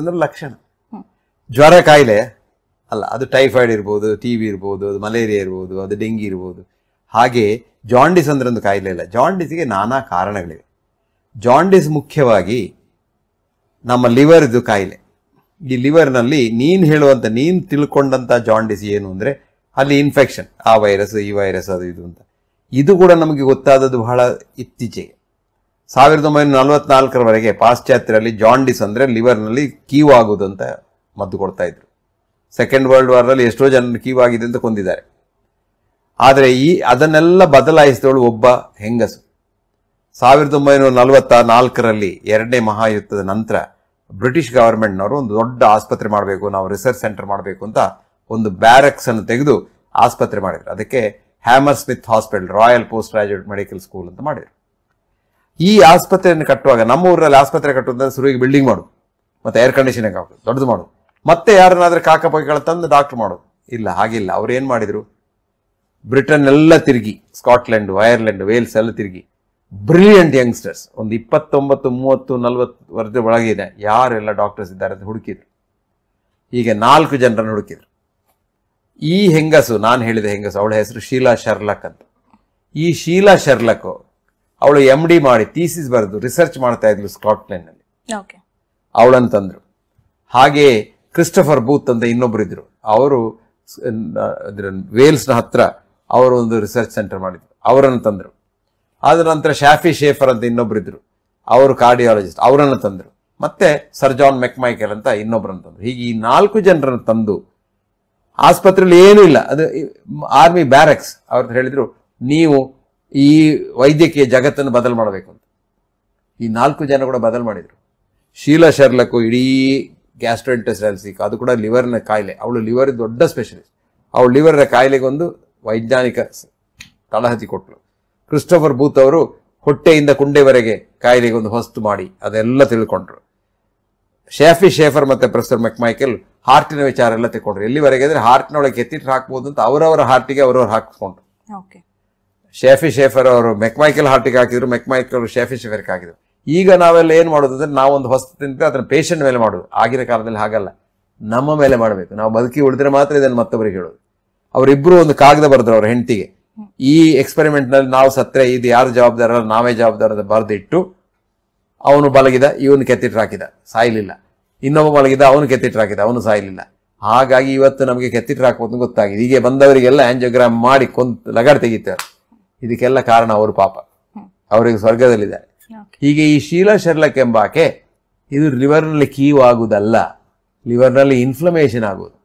ಅಂದ್ರ ಲಕ್ಷಣ ಜ್ವರ ಕಾಯಿಲೆ ಅಲ್ಲ, ಅದು ಟೈಫಾಯ್ಡ್ ಇರಬಹುದು, ಟಿಬಿ ಇರಬಹುದು, ಅದು ಮಲೇರಿಯಾ ಇರಬಹುದು, ಅದು ಡೆಂಗಿ ಇರಬಹುದು. ಹಾಗೆ ಜಾಂಡಿಸ್ ಅಂದ್ರೆ ಒಂದು ಕಾಯಿಲೆ ಅಲ್ಲ, ಜಾಂಡಿಸ್ಗೆ ನಾನಾ ಕಾರಣಗಳಿವೆ. ಜಾಂಡಿಸ್ ಮುಖ್ಯವಾಗಿ ನಮ್ಮ ಲಿವರ್ದು ಕಾಯಿಲೆ. ಈ ಲಿವರ್ನಲ್ಲಿ ನೀನು ಹೇಳುವಂಥ, ನೀನು ತಿಳ್ಕೊಂಡಂಥ ಜಾಂಡಿಸ್ ಏನು ಅಂದರೆ ಅಲ್ಲಿ ಇನ್ಫೆಕ್ಷನ್, ಆ ವೈರಸ್ ಈ ವೈರಸ್ ಅದು ಇದು ಅಂತ. ಇದು ಕೂಡ ನಮಗೆ ಗೊತ್ತಾದದ್ದು ಬಹಳ ಇತ್ತೀಚೆಗೆ. 1944 ಪಾಶ್ಚಾತ್ಯರಲ್ಲಿ ಜಾಂಡಿಸ್ ಅಂದರೆ ಲಿವರ್ನಲ್ಲಿ ಕೀವು ಆಗೋದು ಅಂತ ಮದ್ದು ಕೊಡ್ತಾಯಿದ್ರು. ಸೆಕೆಂಡ್ ವರ್ಲ್ಡ್ ವಾರಲ್ಲಿ ಎಷ್ಟೋ ಜನ ಕೀವು ಆಗಿದೆ ಅಂತ ಕೊಂದಿದ್ದಾರೆ. ಆದರೆ ಅದನ್ನೆಲ್ಲ ಬದಲಾಯಿಸಿದವಳು ಒಬ್ಬ ಹೆಂಗಸು. 1944 ಎರಡನೇ ಮಹಾಯುದ್ಧದ ನಂತರ ಬ್ರಿಟಿಷ್ ಗವರ್ಮೆಂಟ್ನವರು ಒಂದು ದೊಡ್ಡ ಆಸ್ಪತ್ರೆ ಮಾಡಬೇಕು, ನಾವು ರಿಸರ್ಚ್ ಸೆಂಟರ್ ಮಾಡಬೇಕು ಅಂತ ಒಂದು ಬ್ಯಾರಕ್ಸನ್ನು ತೆಗೆದು ಆಸ್ಪತ್ರೆ ಮಾಡಿದರು. ಅದಕ್ಕೆ Hammersmith hospital, royal post graduate medical school ಅಂತ ಮಾಡಿದರು. ಈ ಆಸ್ಪತ್ರೆಯನ್ನು ಕಟ್ಟುವಾಗ ನಮ್ಮ ಊರಲ್ಲಿ ಆಸ್ಪತ್ರೆ ಕಟ್ಟುವುದಂದ್ರೆ ಶುರುವಿಗೆ ಬಿಲ್ಡಿಂಗ್ ಮಾಡೋದು, ಮತ್ತು ಏರ್ ಕಂಡೀಷನಿಂಗ್ ಹಾಕೋದು, ದೊಡ್ಡದು ಮಾಡೋದು, ಮತ್ತೆ ಯಾರನ್ನಾದ್ರೂ ಕಾಕಪಕ್ಕಗಳು ತಂದು ಡಾಕ್ಟ್ರ್ ಮಾಡೋದು. ಇಲ್ಲ, ಹಾಗಿಲ್ಲ. ಅವ್ರು ಏನು ಮಾಡಿದರು, ಬ್ರಿಟನ್ ಎಲ್ಲ ತಿರುಗಿ, ಸ್ಕಾಟ್ಲೆಂಡು, ಐರ್ಲೆಂಡು, ವೇಲ್ಸ್ ಎಲ್ಲ ತಿರುಗಿ, ಬ್ರಿಲಿಯಂಟ್ ಯಂಗ್ಸ್ಟರ್ಸ್ ಒಂದು 29, 30, 40 ವರ್ಷದ ಒಳಗಿದೆ ಯಾರೆಲ್ಲ ಡಾಕ್ಟರ್ಸ್ ಇದ್ದಾರೆ ಅಂತ ಹುಡುಕಿದ್ರು. ಹೀಗೆ 4 ಜನರನ್ನು ಹುಡುಕಿದ್ರು. ಈ ಹೆಂಗಸು, ನಾನು ಹೇಳಿದ ಹೆಂಗಸು, ಅವಳ ಹೆಸರು ಶೀಲಾ ಶರ್ಲಾಕ್ ಅಂತ. ಈ ಶೀಲಾ ಶರ್ಲಾಕ್ ಅವಳು MD ಮಾಡಿ ಥೀಸಿಸ್ ಬರೆದು ರಿಸರ್ಚ್ ಮಾಡ್ತಾ ಇದ್ಲು ಸ್ಕಾಟ್ಲೆಂಡ್ನಲ್ಲಿ. ಅವಳನ್ನು ತಂದರು. ಹಾಗೆ ಕ್ರಿಸ್ಟೋಫರ್ ಬೂತ್ ಅಂತ ಇನ್ನೊಬ್ರು ಇದ್ರು, ಅವರು ವೇಲ್ಸ್ನ ಹತ್ರ ಅವರು ಒಂದು ರಿಸರ್ಚ್ ಸೆಂಟರ್ ಮಾಡಿದ್ರು, ಅವರನ್ನು ತಂದರು. ಆದ ನಂತರ ಶಾಫಿ ಶೇಫರ್ ಅಂತ ಇನ್ನೊಬ್ರು ಇದ್ರು, ಅವರು ಕಾರ್ಡಿಯಾಲಜಿಸ್ಟ್, ಅವರನ್ನು ತಂದರು. ಮತ್ತೆ ಸರ್ ಜಾನ್ ಮೆಕ್ಮೈಕೆಲ್ ಅಂತ ಇನ್ನೊಬ್ಬರನ್ನು ತಂದರು. ಹೀಗೆ ಈ 4 ಜನರನ್ನು ತಂದು ಆಸ್ಪತ್ರೆಯಲ್ಲಿ ಏನೂ ಇಲ್ಲ, ಅದು ಆರ್ಮಿ ಬ್ಯಾರಕ್ಸ್. ಅವ್ರದ್ದು ಹೇಳಿದರು, ನೀವು ಈ ವೈದ್ಯಕೀಯ ಜಗತ್ತನ್ನು ಬದಲು ಮಾಡಬೇಕು ಅಂತ. ಈ 4 ಜನ ಕೂಡ ಬದಲು ಮಾಡಿದರು. ಶೀಲಾ ಶರ್ಲಾಕ್ ಇಡೀ ಗ್ಯಾಸ್ಟ್ರೋಇಂಟೆಸ್ಟೈನಲ್ ಸಿಕ್, ಅದು ಕೂಡ ಲಿವರ್ನ ಕಾಯಿಲೆ. ಅವಳು ಲಿವರ್ ದೊಡ್ಡ ಸ್ಪೆಷಲಿಸ್ಟ್. ಅವಳು ಲಿವರ್ನ ಕಾಯಿಲೆಗೊಂದು ವೈಜ್ಞಾನಿಕ ತಳಹದಿ ಕೊಟ್ಟಳು. ಕ್ರಿಸ್ಟೋಫರ್ ಬೂತ್ ಅವರು ಹೊಟ್ಟೆಯಿಂದ ಕುಂಡೆವರೆಗೆ ಕಾಯಿಲೆಗೆ ಒಂದು ಹೊಸ್ತು ಮಾಡಿ ಅದೆಲ್ಲ ತಿಳ್ಕೊಂಡ್ರು. ಶಾಫಿ ಶೇಫರ್ ಮತ್ತು ಪ್ರೊಫೆಸರ್ ಮೆಕ್ಮೈಕೆಲ್ ಹಾರ್ಟಿನ ವಿಚಾರ ಎಲ್ಲ ತಿಳ್ಕೊಂಡ್ರು. ಎಲ್ಲಿವರೆಗೆ ಅಂದರೆ ಹಾರ್ಟ್ನೊಳಗೆ ಕೆತ್ತಿಟ್ಟು ಹಾಕ್ಬೋದು ಅಂತ ಅವರವರ ಹಾರ್ಟಿಗೆ ಅವರವ್ರು ಹಾಕಿಸ್ಕೊಂಡ್ರು. ಶಾಫಿ ಶೇಫರ್ ಅವರು ಮೆಕ್ಮೈಕೆಲ್ ಹಾರ್ಟಿಗೆ ಹಾಕಿದ್ರು, ಮೆಕ್ಮೈಕೆಲ್ ಶಾಫಿ ಶೇಫರ್ಗೆ ಹಾಕಿದ್ರು. ಈಗ ನಾವೆಲ್ಲ ಏನು ಮಾಡೋದು ಅಂದರೆ ನಾವೊಂದು ಹೊಸ್ತು ತಿಂದರೆ ಅದನ್ನು ಪೇಷಂಟ್ ಮೇಲೆ ಮಾಡೋದು. ಆಗಿನ ಕಾಲದಲ್ಲಿ ಹಾಗಲ್ಲ, ನಮ್ಮ ಮೇಲೆ ಮಾಡಬೇಕು. ನಾವು ಬದುಕಿ ಉಳಿದ್ರೆ ಮಾತ್ರ ಇದನ್ನು ಮತ್ತೊಬ್ಬರಿಗೆ ಹೇಳೋದು. ಅವರಿಬ್ಬರು ಒಂದು ಕಾಗದ ಬರೆದ್ರು ಅವ್ರ ಹೆಂಡತಿಗೆ, ಈ ಎಕ್ಸ್ಪೆರಿಮೆಂಟ್ನಲ್ಲಿ ನಾವು ಸತ್ತರೆ ಇದು ಯಾರು ಜವಾಬ್ದಾರಲ್ಲ, ನಾವೇ ಜವಾಬ್ದಾರ ಬರೆದಿಟ್ಟು. ಅವನು ಮಲಗಿದ, ಇವನು ಕೆತ್ತಿಟ್ಟು ಹಾಕಿದ, ಸಾಯಲಿಲ್ಲ. ಇನ್ನೊಬ್ಬ ಮಲಗಿದ, ಅವನು ಕೆತ್ತಿಟ್ಟು ಹಾಕಿದ, ಅವನು ಸಾಯಲಿಲ್ಲ. ಹಾಗಾಗಿ ಇವತ್ತು ನಮಗೆ ಕೆತ್ತಿಟ್ಟು ಹಾಕೋದು ಗೊತ್ತಾಗಿದೆ. ಹೀಗೆ ಬಂದವರಿಗೆಲ್ಲ ಆಂಜಿಯೋಗ್ರಾಮ್ ಮಾಡಿ ಕೊಂದು ಲಗಾಡ್ ತೆಗಿತಾರೆ. ಇದಕ್ಕೆಲ್ಲ ಕಾರಣ ಅವರು, ಪಾಪ ಅವರಿಗೆ ಸ್ವರ್ಗದಲ್ಲಿದ್ದಾರೆ. ಹೀಗೆ ಈ ಶೀಲಾ ಶರ್ಲಾಕ್ ಎಂಬಾಕೆ, ಇದು ಲಿವರ್ನಲ್ಲಿ ಕೀವು ಆಗುವುದಲ್ಲ, ಲಿವರ್ನಲ್ಲಿ ಇನ್ಫ್ಲಮೇಷನ್ ಆಗುವುದು.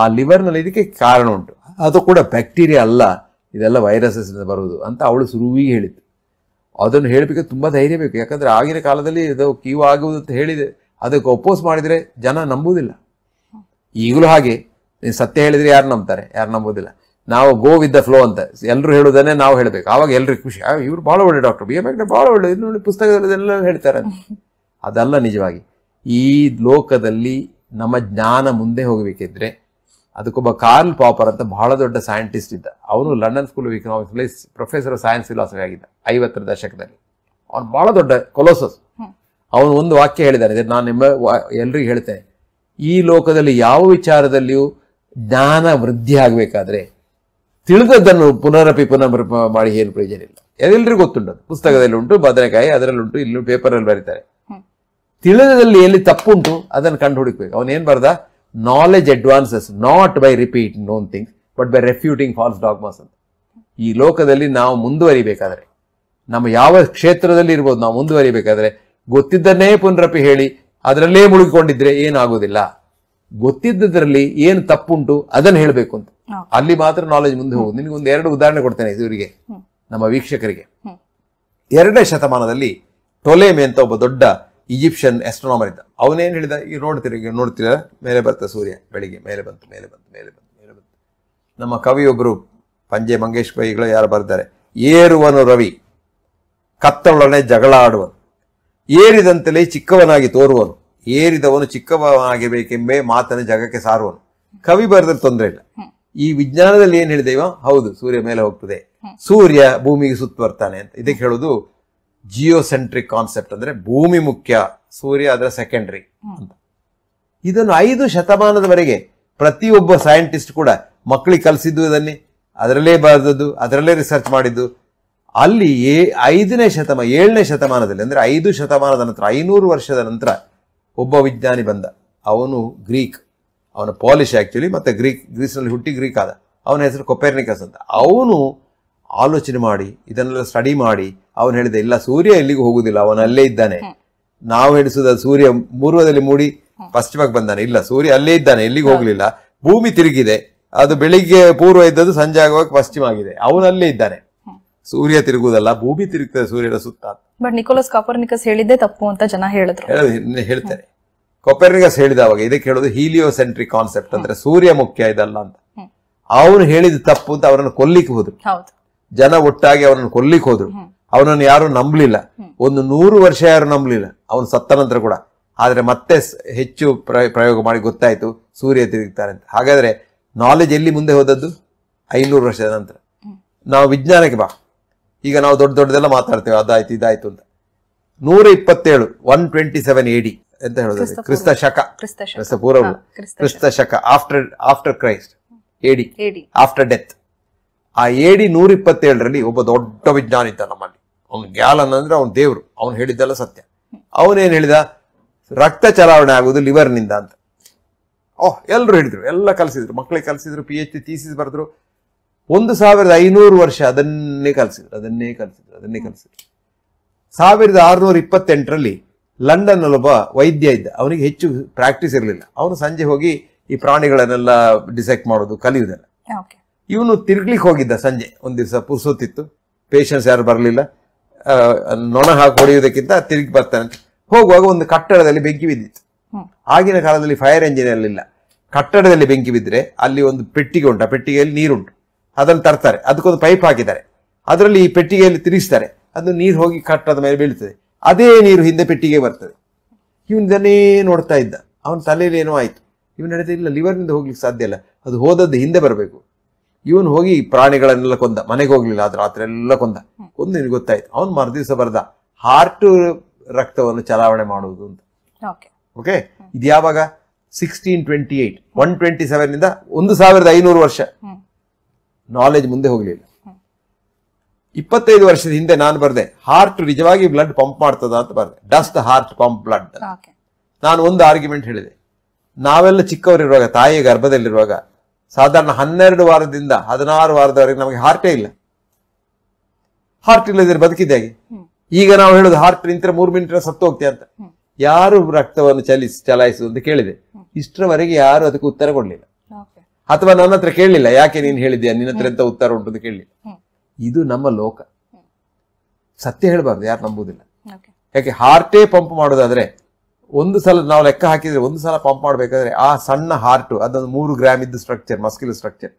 ಆ ಲಿವರ್ನಲ್ಲಿ ಇದಕ್ಕೆ ಕಾರಣ ಉಂಟು. ಅದು ಕೂಡ ಬ್ಯಾಕ್ಟೀರಿಯಾ ಅಲ್ಲ, ಇದೆಲ್ಲ ವೈರಸಸ್ನಿಂದ ಬರುವುದು ಅಂತ ಅವಳು ಶುರುವಿಗೆ ಹೇಳಿತ್ತು. ಅದನ್ನು ಹೇಳಬೇಕಾದ್ರೆ ತುಂಬ ಧೈರ್ಯ ಬೇಕು. ಯಾಕಂದರೆ ಆಗಿನ ಕಾಲದಲ್ಲಿ ಅದು ಕೀವು ಆಗುವುದು ಅಂತ ಹೇಳಿದೆ, ಅದಕ್ಕೆ ಒಪೋಸ್ ಮಾಡಿದರೆ ಜನ ನಂಬುವುದಿಲ್ಲ. ಈಗಲೂ ಹಾಗೆ, ನೀವು ಸತ್ಯ ಹೇಳಿದರೆ ಯಾರು ನಂಬ್ತಾರೆ, ಯಾರು ನಂಬೋದಿಲ್ಲ. ನಾವು ಗೋ ವಿತ್ ದ ಫ್ಲೋ ಅಂತ ಎಲ್ಲರೂ ಹೇಳೋದನ್ನೇ ನಾವು ಹೇಳಬೇಕು. ಆವಾಗ ಎಲ್ಲರಿಗೂ ಖುಷಿ, ಇವರು ಭಾಳ ಒಳ್ಳೆ ಡಾಕ್ಟರ್, B M Hegde ಭಾಳ ಒಳ್ಳೆ, ಇದು ನೋಡಿ ಪುಸ್ತಕದಲ್ಲಿ ಎಲ್ಲ ಹೇಳ್ತಾರೆ. ಅದಲ್ಲ ನಿಜವಾಗಿ. ಈ ಲೋಕದಲ್ಲಿ ನಮ್ಮ ಜ್ಞಾನ ಮುಂದೆ ಹೋಗಬೇಕಿದ್ರೆ, ಅದಕ್ಕೊಬ್ಬ ಕಾರ್ಲ್ ಪಾಪರ್ ಅಂತ ಬಹಳ ದೊಡ್ಡ ಸೈಂಟಿಸ್ಟ್ ಇದ್ದ. ಅವನು ಲಂಡನ್ ಸ್ಕೂಲ್ ಆಫ್ ಎಕನಾಮಿಕ್ಸ್ನಲ್ಲಿ ಪ್ರೊಫೆಸರ್ ಆಫ್ ಸೈನ್ಸ್ ಫಿಲಾಸಫಿ ಆಗಿದ್ದ 50ರ ದಶಕದಲ್ಲಿ. ಅವನು ಭಾಳ ದೊಡ್ಡ ಕೊಲೋಸಸ್. ಅವನು ಒಂದು ವಾಕ್ಯ ಹೇಳಿದ್ದಾನೆ, ಇದನ್ನು ನಾನು ನಿಮ್ಮ ಎಲ್ರಿಗೂ ಹೇಳ್ತೇನೆ. ಈ ಲೋಕದಲ್ಲಿ ಯಾವ ವಿಚಾರದಲ್ಲಿಯೂ ಜ್ಞಾನ ವೃದ್ಧಿ ಆಗಬೇಕಾದ್ರೆ ತಿಳಿದದ್ದನ್ನು ಪುನರಪಿ ಮಾಡಿ ಏನು ಪ್ರಯೋಜನ ಇಲ್ಲ. ಅದೆಲ್ಲರಿಗೂ ಗೊತ್ತುಂಟು, ಪುಸ್ತಕದಲ್ಲಿ ಉಂಟು, ಬದನೆಕಾಯಿ ಅದರಲ್ಲಿ ಉಂಟು, ಇಲ್ಲಿ ಪೇಪರಲ್ಲಿ ಬರೀತಾರೆ. ತಿಳಿದದಲ್ಲಿ ಎಲ್ಲಿ ತಪ್ಪುಂಟು ಅದನ್ನು ಕಂಡು ಹುಡುಕ್ಬೇಕು. ಅವನೇನು ಬರ್ದ, knowledge advances not by repeat known things but by refuting false dogmas ಅಂತ. ಈ ಲೋಕದಲ್ಲಿ ನಾವು ಮುಂದುವರಿಬೇಕಾದ್ರೆ, ನಮ್ಮ ಯಾವ ಕ್ಷೇತ್ರದಲ್ಲಿ ಇರ್ಬೋದು, ನಾವು ಮುಂದುವರಿಬೇಕಾದ್ರೆ ಗೊತ್ತಿದ್ದನ್ನೇ ಪುನರಪಿ ಹೇಳಿ ಅದರಲ್ಲೇ ಮುಳುಗಿಕೊಂಡಿದ್ರೆ ಏನಾಗೋದಿಲ್ಲ. ಗೊತ್ತಿದ್ದದ್ರಲ್ಲಿ ಏನು ತಪ್ಪುಂಟು ಅದನ್ನು ಹೇಳಬೇಕು ಅಂತ, ಅಲ್ಲಿ ಮಾತ್ರ ನಾಲೆಜ್ ಮುಂದೆ ಹೋಗುದು. ನಿನಗೆ ಒಂದು 2 ಉದಾಹರಣೆ ಕೊಡ್ತೇನೆ ಇವರಿಗೆ, ನಮ್ಮ ವೀಕ್ಷಕರಿಗೆ. 2ನೇ ಶತಮಾನದಲ್ಲಿ ಟೊಲೆಮಿ ಅಂತ ಒಬ್ಬ ದೊಡ್ಡ ಈಜಿಪ್ಷಿಯನ್ ಆಸ್ಟ್ರಾನಮರ್ ಇದ್ದ. ಅವನೇನು ಹೇಳಿದ, ಈಗ ನೋಡ್ತೀರ ಮೇಲೆ ಬರ್ತಾ ಸೂರ್ಯ ಬೆಳಿಗ್ಗೆ ಮೇಲೆ ಬಂತು, ಮೇಲೆ ಬಂತು, ಮೇಲೆ ಬಂತು, ಮೇಲೆ ಬಂತು. ನಮ್ಮ ಕವಿಯೊಬ್ಬರು ಪಂಜೆ ಮಂಗೇಶ್ ಕವಿಗಳು ಯಾರು ಬರ್ತಾರೆ, ಏರುವನು ರವಿ ಕತ್ತಲೊಡನೆ ಜಗಳ ಆಡುವನು, ಏರಿದಂತಲೇ ಚಿಕ್ಕವನಾಗಿ ತೋರುವನು, ಏರಿದವನು ಚಿಕ್ಕವನಾಗಿಬೇಕೆಂಬೇ ಮಾತನ ಜಗಕ್ಕೆ ಸಾರುವನು. ಕವಿ ಬರೆದ್ರೆ ತೊಂದರೆ ಇಲ್ಲ. ಈ ವಿಜ್ಞಾನದಲ್ಲಿ ಏನು ಹೇಳಿದೆ ಇವ, ಹೌದು ಸೂರ್ಯ ಮೇಲೆ ಹೋಗ್ತದೆ, ಸೂರ್ಯ ಭೂಮಿಗೆ ಸುತ್ತ ಬರ್ತಾನೆ ಅಂತ. ಇದಕ್ಕೆ ಹೇಳೋದು ಜಿಯೋಸೆಂಟ್ರಿಕ್ ಕಾನ್ಸೆಪ್ಟ್, ಅಂದ್ರೆ ಭೂಮಿ ಮುಖ್ಯ, ಸೂರ್ಯ ಅದರ ಸೆಕೆಂಡರಿ ಅಂತ. ಇದನ್ನು 5% ಪ್ರತಿಯೊಬ್ಬ ಸೈಂಟಿಸ್ಟ್ ಕೂಡ ಮಕ್ಕಳಿಗೆ ಕಲಿಸಿದ್ದು ಇದನ್ನೇ ಅದರಲ್ಲೇ ಬರೆದದ್ದು ಅದರಲ್ಲೇ ರಿಸರ್ಚ್ ಮಾಡಿದ್ದು ಅಲ್ಲಿ 7ನೇ ಶತಮಾನದಲ್ಲಿ ಅಂದ್ರೆ 5% ನಂತರ 500 ವರ್ಷದ ನಂತರ ಒಬ್ಬ ವಿಜ್ಞಾನಿ ಬಂದ ಅವನು ಗ್ರೀಕ್ ಅವನ ಪಾಲಿಶ್ ಆಕ್ಚುಲಿ ಮತ್ತೆ ಗ್ರೀಸ್ನಲ್ಲಿ ಹುಟ್ಟಿ ಗ್ರೀಕ್ ಆದ ಅವನ ಹೆಸರು ಕೊಪೆರ್ನಿಕಸ್ ಅಂತ ಅವನು ಆಲೋಚನೆ ಮಾಡಿ ಇದನ್ನೆಲ್ಲ ಸ್ಟಡಿ ಮಾಡಿ ಅವನು ಹೇಳಿದ ಇಲ್ಲ ಸೂರ್ಯ ಎಲ್ಲಿಗೂ ಹೋಗುವುದಿಲ್ಲ ಅವನ ಅಲ್ಲೇ ಇದ್ದಾನೆ ನಾವು ಹೇಳಿಸುದ ಸೂರ್ಯ ಮೂರ್ವದಲ್ಲಿ ಮೂಡಿ ಪಶ್ಚಿಮಕ್ಕೆ ಬಂದಾನೆ ಇಲ್ಲ ಸೂರ್ಯ ಅಲ್ಲೇ ಇದ್ದಾನೆ ಎಲ್ಲಿಗೂ ಹೋಗಲಿಲ್ಲ ಭೂಮಿ ತಿರುಗಿದೆ ಅದು ಬೆಳಿಗ್ಗೆ ಪೂರ್ವ ಇದ್ದದ್ದು ಸಂಜೆ ಆಗುವಾಗ ಪಶ್ಚಿಮ ಆಗಿದೆ ಅವನು ಅಲ್ಲೇ ಇದ್ದಾನೆ ಸೂರ್ಯ ತಿರುಗುವುದಲ್ಲ ಭೂಮಿ ತಿರುಗ್ತದೆ ಸೂರ್ಯನ ಸುತ್ತ ಬಟ್ ನಿಕೋಲಸ್ ಕಾಪರ್ನಿಕಸ್ ಹೇಳಿದ್ದೆ ತಪ್ಪು ಅಂತ ಜನ ಹೇಳಿದ್ರು ಹೇಳ್ತಾರೆ ಕಾಪರ್ನಿಕಸ್ ಹೇಳಿದವಾಗ ಇದಕ್ಕೆ ಹೇಳೋದು ಹೀಲಿಯೋಸೆಂಟ್ರಿಕ್ ಕಾನ್ಸೆಪ್ಟ್ ಅಂದ್ರೆ ಸೂರ್ಯ ಮುಖ್ಯ ಇದಲ್ಲ ಅಂತ ಅವನು ಹೇಳಿದ ತಪ್ಪು ಅಂತ ಅವರನ್ನು ಕೊಲ್ಲಿಕ್ಕೆ ಹೋದ್ರು ಜನ ಒಟ್ಟಾಗಿ ಅವರನ್ನು ಕೊಲ್ಲಿಕ್ಕೆ ಹೋದ್ರು ಅವನನ್ನು ಯಾರು ನಂಬಲಿಲ್ಲ 100 ವರ್ಷ ಯಾರು ನಂಬಲಿಲ್ಲ ಅವನು ಸತ್ತ ನಂತರ ಕೂಡ ಆದರೆ ಮತ್ತೆ ಹೆಚ್ಚು ಪ್ರಯೋಗ ಮಾಡಿ ಗೊತ್ತಾಯ್ತು ಸೂರ್ಯ ತಿರುಗ್ತಾರೆ ಅಂತ ಹಾಗಾದ್ರೆ ನಾಲೆಜ್ ಎಲ್ಲಿ ಮುಂದೆ ಹೋದದ್ದು 500 ವರ್ಷದ ನಂತರ ನಾವು ವಿಜ್ಞಾನಕ್ಕೆ ಬಾ ಈಗ ನಾವು ದೊಡ್ಡದೆಲ್ಲ ಮಾತಾಡ್ತೇವೆ ಅದಾಯ್ತು ಇದಾಯ್ತು ಅಂತ 127 127 AD ಅಂತ ಹೇಳೋದು ಕ್ರಿಸ್ತ ಪೂರ್ವ ಕ್ರಿಸ್ತ ಶಕ after Christ AD after death ಆ AD 127ರಲ್ಲಿ ಒಬ್ಬ ದೊಡ್ಡ ವಿಜ್ಞಾನಿ ಇದ್ದ ನಮ್ಮಲ್ಲಿ ಅವನು ಗ್ಯಾಲನ್ ಅಂದ್ರೆ ಅವನ ದೇವರು ಅವನು ಹೇಳಿದ್ದೆಲ್ಲ ಸತ್ಯ ಅವನೇನು ಹೇಳಿದ ರಕ್ತ ಚಲಾವಣೆ ಆಗುವುದು ಲಿವರ್ನಿಂದ ಅಂತ ಓಹ್ ಎಲ್ಲರೂ ಹೇಳಿದ್ರು ಎಲ್ಲ ಕಲಿಸಿದ್ರು ಮಕ್ಕಳಿಗೆ ಕಲಿಸಿದ್ರು PhD ಥೀಸಿಸ್ ಬರೆದ್ರು 1500 ವರ್ಷ ಅದನ್ನೇ ಕಲಿಸಿದ್ರು 1628ರಲ್ಲಿ ಲಂಡನ್ನಲ್ಲಿ ಒಬ್ಬ ವೈದ್ಯ ಇದ್ದ ಅವನಿಗೆ ಹೆಚ್ಚು ಪ್ರಾಕ್ಟೀಸ್ ಇರಲಿಲ್ಲ ಅವನು ಸಂಜೆ ಹೋಗಿ ಈ ಪ್ರಾಣಿಗಳನ್ನೆಲ್ಲ ಡಿಸೆಕ್ಟ್ ಮಾಡೋದು ಕಲಿಯುವುದೆಲ್ಲ ಇವನು ತಿರ್ಗ್ಲಿಕ್ಕೆ ಹೋಗಿದ್ದ ಸಂಜೆ ಒಂದು ದಿವಸ ಪುರ್ಸೋತಿತ್ತು ಪೇಷಂಟ್ಸ್ ಯಾರು ಬರಲಿಲ್ಲ ನೊಣ ಹಾಕಿ ಹೊಡೆಯುವುದಕ್ಕಿಂತ ತಿರುಗಿ ಬರ್ತಾನೆ ಹೋಗುವಾಗ ಒಂದು ಕಟ್ಟಡದಲ್ಲಿ ಬೆಂಕಿ ಬಿದ್ದಿತ್ತು ಆಗಿನ ಕಾಲದಲ್ಲಿ ಫೈರ್ ಇಂಜಿನಿಯರ್ ಇಲ್ಲ ಕಟ್ಟಡದಲ್ಲಿ ಬೆಂಕಿ ಬಿದ್ದರೆ ಅಲ್ಲಿ ಒಂದು ಪೆಟ್ಟಿಗೆ ಉಂಟು ಆ ಪೆಟ್ಟಿಗೆಯಲ್ಲಿ ನೀರುಂಟು ಅದನ್ನು ತರ್ತಾರೆ ಅದಕ್ಕೊಂದು ಪೈಪ್ ಹಾಕಿದ್ದಾರೆ ಅದರಲ್ಲಿ ಈ ಪೆಟ್ಟಿಗೆಯಲ್ಲಿ ತಿರುಗಿಸ್ತಾರೆ ಅದು ನೀರು ಹೋಗಿ ಕಟ್ಟದ ಮೇಲೆ ಬೀಳ್ತದೆ ಅದೇ ನೀರು ಹಿಂದೆ ಪೆಟ್ಟಿಗೆ ಬರ್ತದೆ ಇವನಿಂದನೇ ನೋಡ್ತಾ ಇದ್ದ ಅವನ ತಲೆಯಲ್ಲಿ ಏನೋ ಆಯಿತು ಇವನು ಹೇಳಿದ್ರೆ ಇಲ್ಲ ಲಿವರ್ನಿಂದ ಹೋಗ್ಲಿಕ್ಕೆ ಸಾಧ್ಯ ಇಲ್ಲ ಅದು ಹೋದದ್ದು ಹಿಂದೆ ಬರಬೇಕು ಇವನು ಹೋಗಿ ಪ್ರಾಣಿಗಳನ್ನೆಲ್ಲ ಕೊಂದ ಮನೆಗೆ ಹೋಗ್ಲಿಲ್ಲ ಅದು ರಾತ್ರಿ ಎಲ್ಲ ಕೊಂದು ನಿನಗೆ ಗೊತ್ತಾಯ್ತು ಅವ್ನು ಮರುದಿವಸ ಬರ್ದ ಹಾರ್ಟ್ ರಕ್ತವನ್ನು ಚಲಾವಣೆ ಮಾಡುವುದು ಅಂತ ಓಕೆ ಇದು ಯಾವಾಗ 1628 127 ಇಂದ 1500 ವರ್ಷ ನಾಲೆಜ್ ಮುಂದೆ ಹೋಗ್ಲಿಲ್ಲ 25 ವರ್ಷದ ಹಿಂದೆ ನಾನು ಬರ್ದೆ ಹಾರ್ಟ್ ನಿಜವಾಗಿ ಬ್ಲಡ್ ಪಂಪ್ ಮಾಡ್ತದ ಅಂತ ಬರ್ದೆ does the heart pump blood ನಾನು ಒಂದು ಆರ್ಗ್ಯುಮೆಂಟ್ ಹೇಳಿದೆ ನಾವೆಲ್ಲ ಚಿಕ್ಕವರಿರುವಾಗ ತಾಯಿಯ ಗರ್ಭದಲ್ಲಿರುವಾಗ ಸಾಧಾರಣ 12 ವಾರದಿಂದ 16 ವಾರದವರೆಗೆ ನಮಗೆ ಹಾರ್ಟೇ ಇಲ್ಲ ಹಾರ್ಟ್ ಇಲ್ಲದ್ರೆ ಬದುಕಿದ್ದಾಗೆ ಈಗ ನಾವು ಹೇಳೋದು ಹಾರ್ಟ್ ನಿಂತರೆ 3 ಮಿನಿಟ್ ಸತ್ತು ಹೋಗ್ತೀಯ ಅಂತ ಯಾರು ರಕ್ತವನ್ನು ಚಲಾಯಿಸುದು ಅಂತ ಕೇಳಿದೆ ಇಷ್ಟರವರೆಗೆ ಯಾರು ಅದಕ್ಕೆ ಉತ್ತರ ಕೊಡ್ಲಿಲ್ಲ ಅಥವಾ ನನ್ನ ಹತ್ರ ಕೇಳಲಿಲ್ಲ ಯಾಕೆ ನೀನು ಹೇಳಿದ್ಯಾ ನಿನ್ನ ಹತ್ರ ಎಂತ ಉತ್ತರ ಉಂಟು ಅಂತ ಕೇಳಲಿಲ್ಲ ಇದು ನಮ್ಮ ಲೋಕ ಸತ್ಯ ಹೇಳಬಾರ್ದು ಯಾರು ನಂಬುವುದಿಲ್ಲ ಯಾಕೆ ಹಾರ್ಟೇ ಪಂಪ್ ಮಾಡೋದಾದ್ರೆ ಒಂದು ಸಲ ನಾವು ಲೆಕ್ಕ ಹಾಕಿದ್ರೆ ಒಂದು ಸಲ ಪಂಪ್ ಮಾಡಬೇಕಾದ್ರೆ ಆ ಸಣ್ಣ ಹಾರ್ಟು ಅದೊಂದು 3 ಗ್ರಾಮ್ ಇದ್ದು ಸ್ಟ್ರಕ್ಚರ್ ಮಸ್ಕ್ಯುಲರ್ ಸ್ಟ್ರಕ್ಚರ್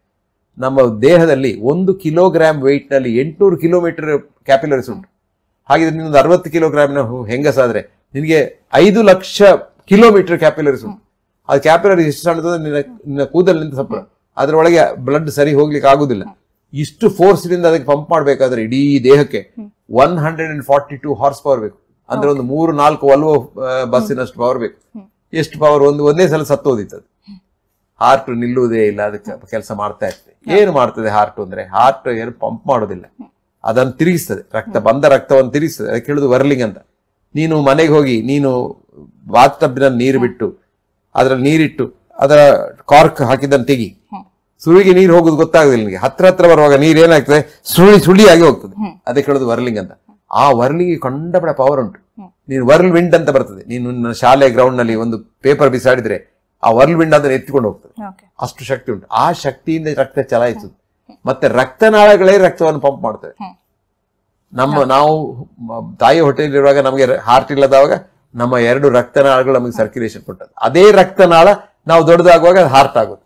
ನಮ್ಮ ದೇಹದಲ್ಲಿ 1 ಕಿಲೋಗ್ರಾಮ್ ವೆಯ್ಟ್ನಲ್ಲಿ 800 ಕಿಲೋಮೀಟರ್ ಕ್ಯಾಪಿಲರೀಸ್ ಉಂಟು ಹಾಗಿದ್ರೆ ನಿನ್ನೊಂದು 60 ಕಿಲೋಗ್ರಾಮ್ನ ಹೆಂಗಸಾದ್ರೆ ನಿನಗೆ 5 ಲಕ್ಷ ಕಿಲೋಮೀಟರ್ ಕ್ಯಾಪಿಲರೀಸ್ ಉಂಟು ಅದು ಕ್ಯಾಪಿಲರೀಸ್ ಎಷ್ಟು ಸಣ್ಣದ ನಿನ್ನ ಕೂದಲಿನಿಂದ ಸಂಪೂರ್ಣ ಅದರೊಳಗೆ ಬ್ಲಡ್ ಸರಿ ಹೋಗ್ಲಿಕ್ಕೆ ಆಗುದಿಲ್ಲ ಇಷ್ಟು ಫೋರ್ಸ್ನಿಂದ ಅದಕ್ಕೆ ಪಂಪ್ ಮಾಡಬೇಕಾದ್ರೆ ಇಡೀ ದೇಹಕ್ಕೆ 142 ಹಾರ್ಸ್ ಪವರ್ ಬೇಕು ಅಂದ್ರೆ ಒಂದು 3-4 Volvo ಬಸ್ಸಿನಷ್ಟು ಪವರ್ ಬೇಕು ಎಷ್ಟು ಪವರ್ ಒಂದೇ ಸಲ ಸತ್ತೋದಿತ್ತು ಅದು ಹಾರ್ಟ್ ನಿಲ್ಲುವುದೇ ಇಲ್ಲ ಅದಕ್ಕೆ ಕೆಲಸ ಮಾಡ್ತಾ ಇರ್ತದೆ ಏನು ಮಾಡ್ತದೆ ಹಾರ್ಟ್ ಅಂದ್ರೆ ಹಾರ್ಟ್ ಏನು ಪಂಪ್ ಮಾಡೋದಿಲ್ಲ ಅದನ್ನು ತಿರುಗಿಸ್ತದೆ ರಕ್ತವನ್ನು ತಿರುಗಿಸ್ತದೆ ಅದಕ್ಕೆ ಹೇಳುದು ವರ್ಲಿಂಗ್ ಅಂತ ನೀನು ಮನೆಗೆ ಹೋಗಿ ನೀನು ಬಾತ್ ಟಬ್ನಲ್ಲಿ ನೀರು ಬಿಟ್ಟು ಅದರಲ್ಲಿ ನೀರಿಟ್ಟು ಅದರ ಕಾರ್ಕ್ ಹಾಕಿದ್ದನ್ನು ತೆಗಿ ಸುಳಿಗೆ ನೀರು ಹೋಗುದು ಗೊತ್ತಾಗುದಿಲ್ಲ ನಿಮಗೆ ಹತ್ರ ಬರುವಾಗ ನೀರು ಏನಾಗ್ತದೆ ಸುಳಿಯಾಗಿ ಹೋಗ್ತದೆ ಅದಕ್ಕೆ ಹೇಳೋದು ವರ್ಲಿಂಗ್ ಅಂತ ಆ ವರ್ಲಿಗೆ ಕಂಡಪಡ ಪವರ್ ಉಂಟು ನೀನು ವರ್ಲ್ ವಿಂಡ್ ಅಂತ ಬರ್ತದೆ ನೀನು ಶಾಲೆ ಗ್ರೌಂಡ್ ನಲ್ಲಿ ಒಂದು ಪೇಪರ್ ಬಿಸಾಡಿದ್ರೆ ಆ ವರ್ಲ್ ವಿಂಡ್ ಅದನ್ನು ಎತ್ತಿಕೊಂಡು ಹೋಗ್ತದೆ ಅಷ್ಟು ಶಕ್ತಿ ಉಂಟು ಆ ಶಕ್ತಿಯಿಂದ ರಕ್ತ ಚಲಾಯಿಸುತ್ತೆ ಮತ್ತೆ ರಕ್ತನಾಳಗಳೇ ರಕ್ತವನ್ನು ಪಂಪ್ ಮಾಡ್ತವೆ ನಾವು ತಾಯಿ ಹೊಟ್ಟೆಯಲ್ಲಿರುವಾಗ ನಮಗೆ ಹಾರ್ಟ್ ಇಲ್ಲದವಾಗ ನಮ್ಮ 2 ರಕ್ತನಾಳಗಳು ನಮಗೆ ಸರ್ಕ್ಯುಲೇಷನ್ ಕೊಟ್ಟದ್ದು ಅದೇ ರಕ್ತನಾಳ ನಾವು ದೊಡ್ಡದಾಗುವಾಗ ಹಾರ್ಟ್ ಆಗುತ್ತೆ